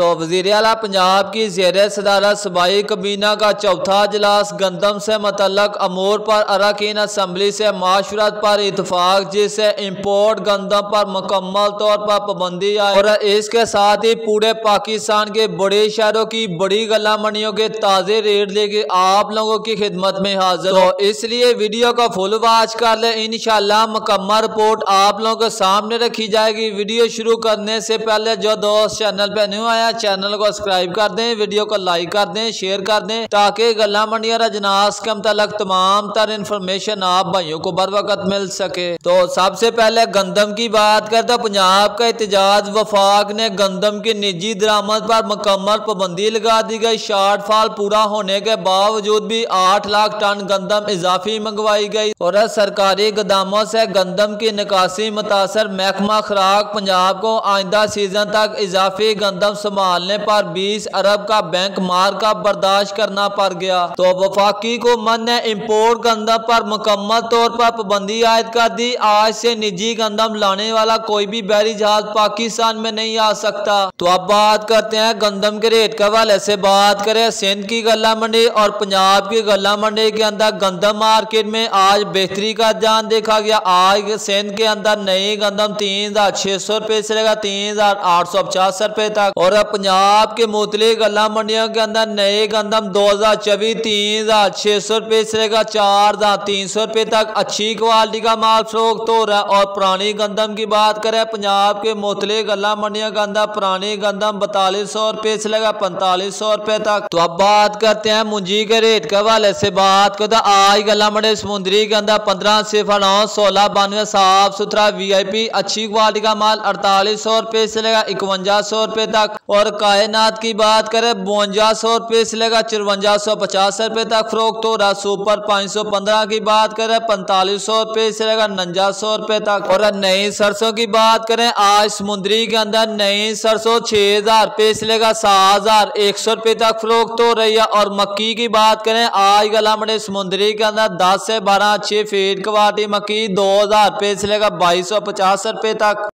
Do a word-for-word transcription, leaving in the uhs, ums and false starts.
तो वज़ीर आला पंजाब की ज़ेर सदारत सूबाई कबीना का चौथा इजलास गंदम से मतलब अमूर पर अरकान असम्बली से माशवरत पर इतफाक़, जिससे इम्पोर्ट गंदम पर मुकम्मल तौर पर पाबंदी आई और इसके साथ ही पूरे पाकिस्तान के बड़े शहरों की बड़ी गला मंडियों के ताज़े रेट लेके आप लोगों की खिदमत में हाजिर हो। इसलिए वीडियो को फुल वाच कर ले, इंशाल्लाह मुकम्मल रिपोर्ट आप लोगों के सामने रखी जाएगी। वीडियो शुरू करने से पहले जो दोस्त चैनल पे न्यू आया चैनल को सब्सक्राइब कर दें, वीडियो को लाइक कर दें, शेयर कर दें ताकि गल्ला मंडी और अजनास के मतलब तमाम तर इंफॉर्मेशन आप भाइयों को बर वक्त मिल सके। तो सबसे पहले गंदम की बात करें तो पंजाब का एहतजाज वफाक ने गंदम की निजी दरामद पर मुकम्मल पाबंदी लगा दी गई। शार्टफॉल पूरा होने के बावजूद भी आठ लाख टन गंदम इजाफी मंगवाई गई और सरकारी गोदामों से गंदम की निकासी मुतासर महकमा खुराक पंजाब को आइंदा सीजन तक इजाफी गंदम संभालने पर बीस अरब का बैंक मार्का बर्दाश्त करना पड़ गया। तो वफाकी हुकूमत ने इम्पोर्ट गंदम पर मुकम्मल तौर पर पाबंदी आयद कर दी। आज से निजी गंदम लाने वाला कोई भी बहरी जहाज पाकिस्तान में नहीं आ सकता। तो अब बात करते हैं गंदम के रेट के हवाले से। बात करें सिंध की गल्ला मंडी और पंजाब की गल्ला मंडी के अंदर गंदम मार्केट में आज बेहतरी का जान देखा गया। आज सिंध के अंदर नई गंदम तीन हजार छह सौ रुपए से लेकर तीन हजार आठ सौ पचास रुपए तक और पंजाब के मुतली गल्ला मंडियों के अंदर नई गंदम दो हजार चौबीस तीन हजार छह सौ रुपए से लेकर चार हजार तीन सौ रुपए तक अच्छी क्वालिटी का माल फरोख्त हो रहा है। और पुरानी गंदम की बात करें पंजाब के मुतली गल्ला मंडियों के अंदर पुरानी गंदम बतालीस सौ रुपए से लेकर पैंतालीस सौ रुपए तक। तो अब बात करते हैं मुंजी के रेट के हवाले से। बात करते हैं आज गल्ला मंडी समुद्री के अंदर पंद्रह सिफर नौ सोलह बानवे साफ सुथरा वी आई पी अच्छी क्वालिटी का माल अड़तालीस सौ रुपए से लेगा इकवंजा सौ रुपए तक। और कायनात की बात करें बवंजा सौ रुपए से लेगा चौवंजा सौ पचास रुपए तक फरोख्त हो रहा। सुपर पाँच सौ पंद्रह की बात करें पैंतालीस सौ रुपए से लेगा उनंजा सौ रुपए तक। और नई सरसों की बात करें आज समुद्री के अंदर नई सरसों छह हजार रुपए से लेगा सात हजार एक सौ रुपए तक फरोख्त हो रही है। और मक्की की बात करें आज गला मंडी समुद्री के अंदर दस से बारह अच्छी फीड क्वालिटी मक्की दो हजार रुपए से लेगा बाईस सौ पचास रुपए तक।